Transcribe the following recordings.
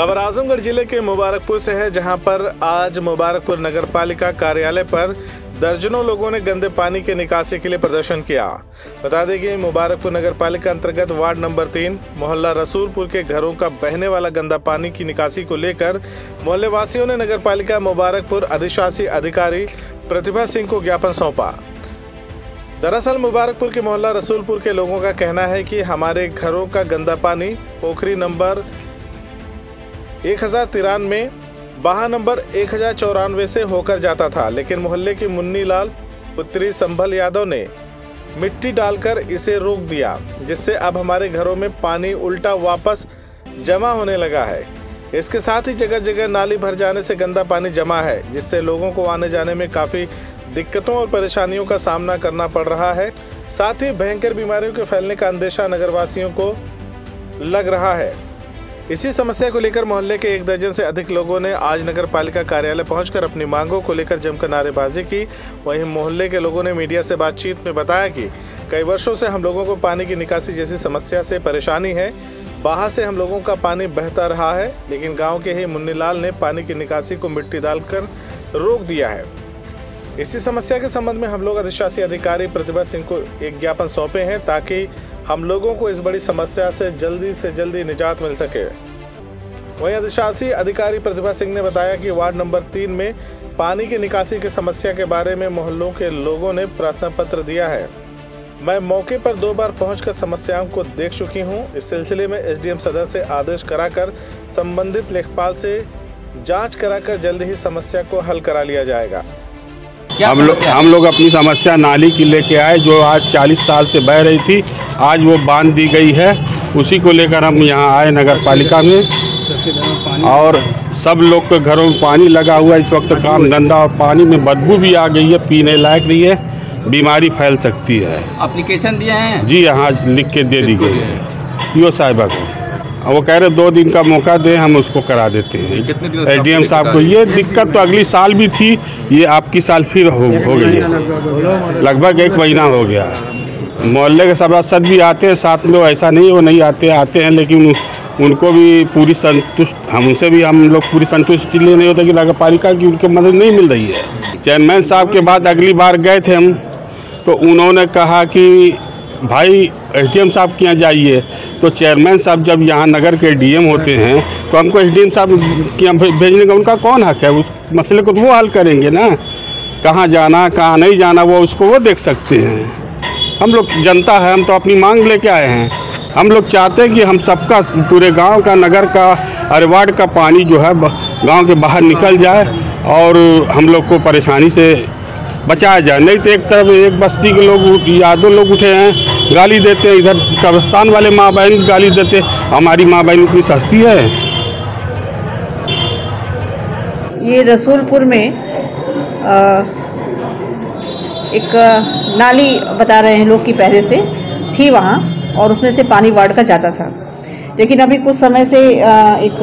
खबर आजमगढ़ जिले के मुबारकपुर से है, जहां पर आज मुबारकपुर नगरपालिका कार्यालय पर दर्जनों लोगों ने गंदे पानी के निकासी के लिए प्रदर्शन किया। बता दें कि मुबारकपुर नगरपालिका अंतर्गत वार्ड नंबर 3 मोहल्ला रसूलपुर के घरों का बहने वाला गंदा पानी की निकासी को लेकर मोहल्ले वासियों ने नगरपालिका मुबारकपुर अधिशासी अधिकारी प्रतिभा सिंह को ज्ञापन सौंपा। दरअसल मुबारकपुर के मोहल्ला रसूलपुर के लोगों का कहना है कि हमारे घरों का गंदा पानी पोखरी नंबर 1093 वाह नंबर 1094 से होकर जाता था, लेकिन मोहल्ले की मुन्नी लाल पुत्री संभल यादव ने मिट्टी डालकर इसे रोक दिया, जिससे अब हमारे घरों में पानी उल्टा वापस जमा होने लगा है। इसके साथ ही जगह जगह नाली भर जाने से गंदा पानी जमा है, जिससे लोगों को आने जाने में काफ़ी दिक्कतों और परेशानियों का सामना करना पड़ रहा है। साथ ही भयंकर बीमारियों के फैलने का अंदेशा नगरवासियों को लग रहा है। इसी समस्या को लेकर मोहल्ले के 1 दर्जन से अधिक लोगों ने आज नगर पालिका कार्यालय पहुंचकर अपनी मांगों को लेकर जमकर नारेबाजी की। वहीं मोहल्ले के लोगों ने मीडिया से बातचीत में बताया कि कई वर्षों से हम लोगों को पानी की निकासी जैसी समस्या से परेशानी है। बाहर से हम लोगों का पानी बहता रहा है, लेकिन गाँव के ही मुन्नी लाल ने पानी की निकासी को मिट्टी डालकर रोक दिया है। इसी समस्या के संबंध में हम लोग अधिशासी अधिकारी प्रतिभा सिंह को एक ज्ञापन सौंपे हैं, ताकि हम लोगों को इस बड़ी समस्या से जल्दी निजात मिल सके। वहीं अधिशासी अधिकारी प्रतिभा सिंह ने बताया कि वार्ड नंबर 3 में पानी की निकासी की समस्या के बारे में मोहल्लों के लोगों ने प्रार्थना पत्र दिया है। मैं मौके पर 2 बार पहुंचकर समस्याओं को देख चुकी हूं। इस सिलसिले में एसडीएम सदर से आदेश कराकर संबंधित लेखपाल से जाँच कराकर जल्द ही समस्या को हल करा लिया जाएगा। हम लोग अपनी समस्या नाली की लेके आए, जो आज 40 साल से बह रही थी, आज वो बांध दी गई है। उसी को लेकर हम यहाँ आए नगर पालिका में, और सब लोग के घरों में पानी लगा हुआ है। इस वक्त काम गंदा और पानी में बदबू भी आ गई है, पीने लायक नहीं है, बीमारी फैल सकती है। एप्लीकेशन दिए हैं जी, यहाँ लिख के दे दी गई है पीओ साहिबा को। वो कह रहे 2 दिन का मौका दें, हम उसको करा देते हैं। एसडीएम साहब को ये दिक्कत तो अगली साल भी थी, ये आपकी साल फिर हो गई है। लगभग 1 महीना हो गया। मोहल्ले के सभासद भी आते हैं साथ में, ऐसा नहीं वो नहीं आते हैं, लेकिन उनको भी पूरी संतुष्ट हम लोग पूरी संतुष्टि नहीं होता कि नगर पालिका की उनकी मदद नहीं मिल रही है। चेयरमैन साहब के बाद अगली बार गए थे हम, तो उन्होंने कहा कि भाई एसडीएम साहब के यहाँ जाइए। तो चेयरमैन साहब जब यहाँ नगर के डीएम होते हैं, तो हमको एसडीएम साहब के यहाँ भेजने का उनका कौन हक है? उस मसले को तो वो हल करेंगे ना, कहाँ जाना कहाँ नहीं जाना वो उसको वो देख सकते हैं। हम लोग जनता है, हम तो अपनी मांग लेके आए हैं। हम लोग चाहते हैं कि हम सबका, पूरे गांव का, नगर का, हर वार्ड का पानी जो है गांव के बाहर निकल जाए और हम लोग को परेशानी से बचाया जाए। नहीं तो एक तरफ एक बस्ती के लोग, यादों लोग उठे हैं, गाली देते हैं, इधर कब्रिस्तान वाले माँ बहन गाली देते, हमारी माँ बहन इतनी सस्ती है। ये रसूलपुर में एक नाली बता रहे हैं लोग कि पहले से थी वहाँ, और उसमें से पानी वार्ड का जाता था, लेकिन अभी कुछ समय से एक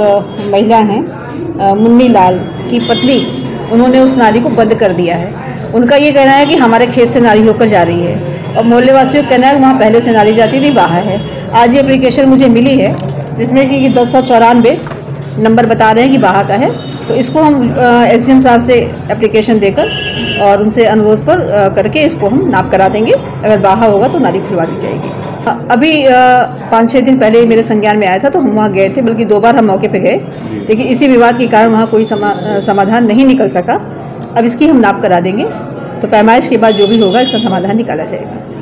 महिला हैं मुन्नी लाल की पत्नी, उन्होंने उस नाली को बंद कर दिया है। उनका ये कहना है कि हमारे खेत से नाली होकर जा रही है, और मोहल्ले वासियों का कहना है कि वहाँ पहले से नाली जाती थी, बाहर है। आज ये एप्लीकेशन मुझे मिली है, जिसमें कि 1094 नंबर बता रहे हैं कि बाहर का है, तो इसको हम एसडीएम साहब से एप्लीकेशन देकर और उनसे अनुरोध पर करके इसको हम नाप करा देंगे। अगर बाहर होगा तो नाली खुलवा दी जाएगी। अभी 5-6 दिन पहले मेरे संज्ञान में आया था, तो हम वहाँ गए थे, बल्कि 2 बार हम मौके पे गए, लेकिन इसी विवाद के कारण वहाँ कोई समाधान नहीं निकल सका। अब इसकी हम नाप करा देंगे, तो पैमाइश के बाद जो भी होगा इसका समाधान निकाला जाएगा।